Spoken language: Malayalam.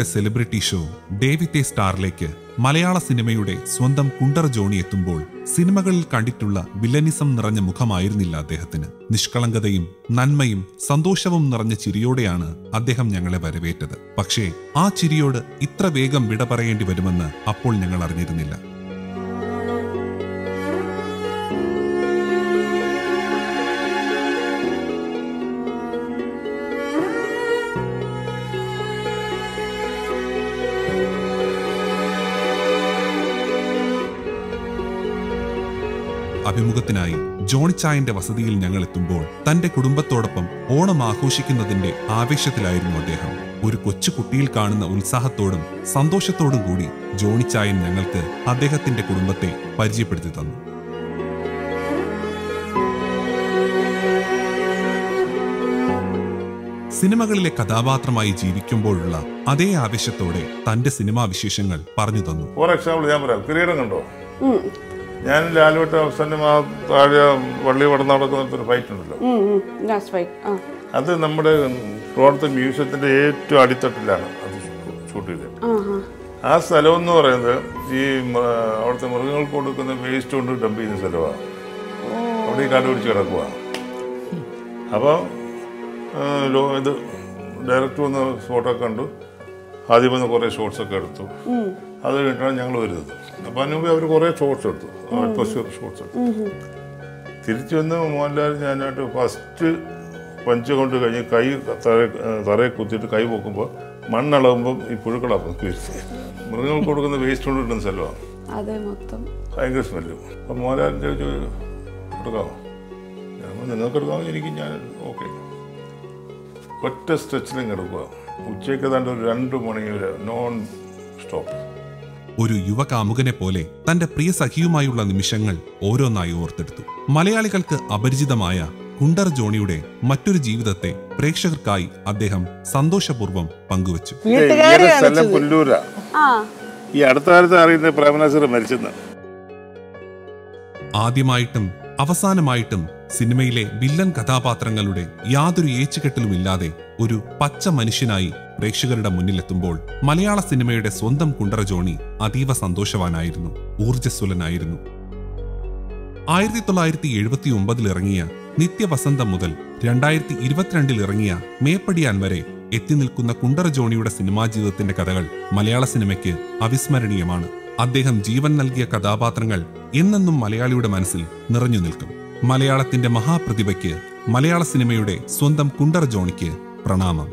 ഇന്ത്യയുടെ സെലിബ്രിറ്റി ഷോ ഡേവിത്തെ സ്റ്റാറിലേക്ക് മലയാള സിനിമയുടെ സ്വന്തം കുണ്ടറ ജോണി എത്തുമ്പോൾ സിനിമകളിൽ കണ്ടിട്ടുള്ള വില്ലനിസം നിറഞ്ഞ മുഖമായിരുന്നില്ല അദ്ദേഹത്തിന്. നിഷ്കളങ്കതയും നന്മയും സന്തോഷവും നിറഞ്ഞ ചിരിയോടെയാണ് അദ്ദേഹം ഞങ്ങളെ വരവേറ്റത്. പക്ഷേ ആ ചിരിയോട് ഇത്ര വേഗം വിട പറയേണ്ടി വരുമെന്ന് അപ്പോൾ ഞങ്ങൾ അറിഞ്ഞിരുന്നില്ല. അഭിമുഖത്തിനായി ജോണിച്ചായന്റെ വസതിയിൽ ഞങ്ങൾ എത്തുമ്പോൾ തന്റെ കുടുംബത്തോടൊപ്പം ഓണം ആഘോഷിക്കുന്നതിന്റെ ആവേശത്തിലായിരുന്നു അദ്ദേഹം. ഒരു കൊച്ചു കുട്ടിയിൽ കാണുന്ന ഉത്സാഹത്തോടും സന്തോഷത്തോടും കൂടി ജോണിച്ചായൻ ഞങ്ങൾക്ക് അദ്ദേഹത്തിന്റെ കുടുംബത്തെ പരിചയപ്പെടുത്തി തന്നു. സിനിമകളിലെ കഥാപാത്രമായി ജീവിക്കുമ്പോഴുള്ള അതേ ആവേശത്തോടെ തന്റെ സിനിമാ വിശേഷങ്ങൾ പറഞ്ഞു തന്നു. ഫോർ എക്സാമ്പിൾ ഞാൻ പറയാം, കിരീടം കണ്ടോ? ഞാൻ ലാലുവട്ട അവസാനം ആ താഴെ വള്ളി വടന്ന് നടക്കുന്ന ഫൈറ്റ് ഉണ്ടല്ലോ, അത് നമ്മുടെ കോട്ടയത്തെ മ്യൂസിയത്തിന്റെ ഏറ്റവും അടിത്തട്ടിലാണ് അത് ഷൂട്ട് ചെയ്തത്. ആ സ്ഥലം എന്ന് പറയുന്നത് ഈ അവിടുത്തെ മൃഗങ്ങൾക്ക് കൊടുക്കുന്ന വേസ്റ്റ് കൊണ്ട് ഡംപ് ചെയ്യുന്ന സ്ഥലമാണ്. അവിടെ ഈ കണ്ടുപിടിച്ച് കിടക്കുക. അപ്പം ഇത് ഡയറക്റ്റ് വന്ന് ഫോട്ടോയൊക്കെ കണ്ടു, ആദ്യം വന്ന് കുറേ ഷോർട്സൊക്കെ എടുത്തു. അത് കഴിഞ്ഞിട്ടാണ് ഞങ്ങൾ വരുന്നത്. അപ്പം അതിന് മുമ്പ് അവർ കുറേ ഷോർട്സ് എടുത്തു, ഷോർട്സ് എടുത്തു. തിരിച്ചു വന്ന് മോഹൻലാൽ ഞാനായിട്ട് ഫസ്റ്റ് പഞ്ച് കൊണ്ട് കഴിഞ്ഞ് കൈ തറയെ കുത്തിയിട്ട് കൈ പൊക്കുമ്പോൾ മണ്ണളകുമ്പോൾ ഈ പുഴുക്കളാക്കും. മൃഗങ്ങൾക്ക് കൊടുക്കുന്ന വേസ്റ്റ് കൊണ്ട് കിട്ടുന്ന സ്ഥലമാണ്, ഭയങ്കര സ്മെല്ല്. അപ്പം മോഹൻലാലിൻ്റെ എടുക്കാമോ? നിങ്ങൾക്ക് എടുക്കാമെങ്കിൽ എനിക്ക് ഞാൻ ഓക്കെ. ഒറ്റ സ്ട്രെച്ചിലും എടുക്കുക. ഉച്ചയ്ക്ക് ഏതാണ്ട് ഒരു 2 മണി വരെ നോൺ സ്റ്റോപ്പ്. ഒരു യുവ കാമുകനെ പോലെ തന്റെ പ്രിയ സഖിയുമായുള്ള നിമിഷങ്ങൾ ഓരോന്നായി ഓർത്തെടുത്തു. മലയാളികൾക്ക് അപരിചിതമായ കുണ്ടറ ജോണിയുടെ മറ്റൊരു ജീവിതത്തെ പ്രേക്ഷകർക്കായി അദ്ദേഹം സന്തോഷപൂർവ്വം പങ്കുവച്ചു. ആദ്യമായിട്ടും അവസാനമായിട്ടും സിനിമയിലെ വില്ലൻ കഥാപാത്രങ്ങളുടെ യാതൊരു ഏച്ചുകെട്ടലുമില്ലാതെ ഒരു പച്ച മനുഷ്യനായി പ്രേക്ഷകരുടെ മുന്നിലെത്തുമ്പോൾ മലയാള സിനിമയുടെ സ്വന്തം കുണ്ടറ ജോണി അതീവ സന്തോഷവാനായിരുന്നു, ഊർജസ്വലനായിരുന്നു. 1979 ഇറങ്ങിയ നിത്യവസന്തം മുതൽ 2022 ഇറങ്ങിയ മേപ്പടിയാൻ വരെ എത്തി നിൽക്കുന്ന കുണ്ടറ ജോണിയുടെ സിനിമാ ജീവിതത്തിന്റെ കഥകൾ മലയാള സിനിമയ്ക്ക് അവിസ്മരണീയമാണ്. അദ്ദേഹം ജീവൻ നൽകിയ കഥാപാത്രങ്ങൾ എന്നെന്നും മലയാളിയുടെ മനസ്സിൽ നിറഞ്ഞു നിൽക്കും. മലയാളത്തിന്റെ മഹാപ്രതിഭയ്ക്ക്, മലയാള സിനിമയുടെ സ്വന്തം കുണ്ടറ ജോണിക്ക് പ്രണാമം.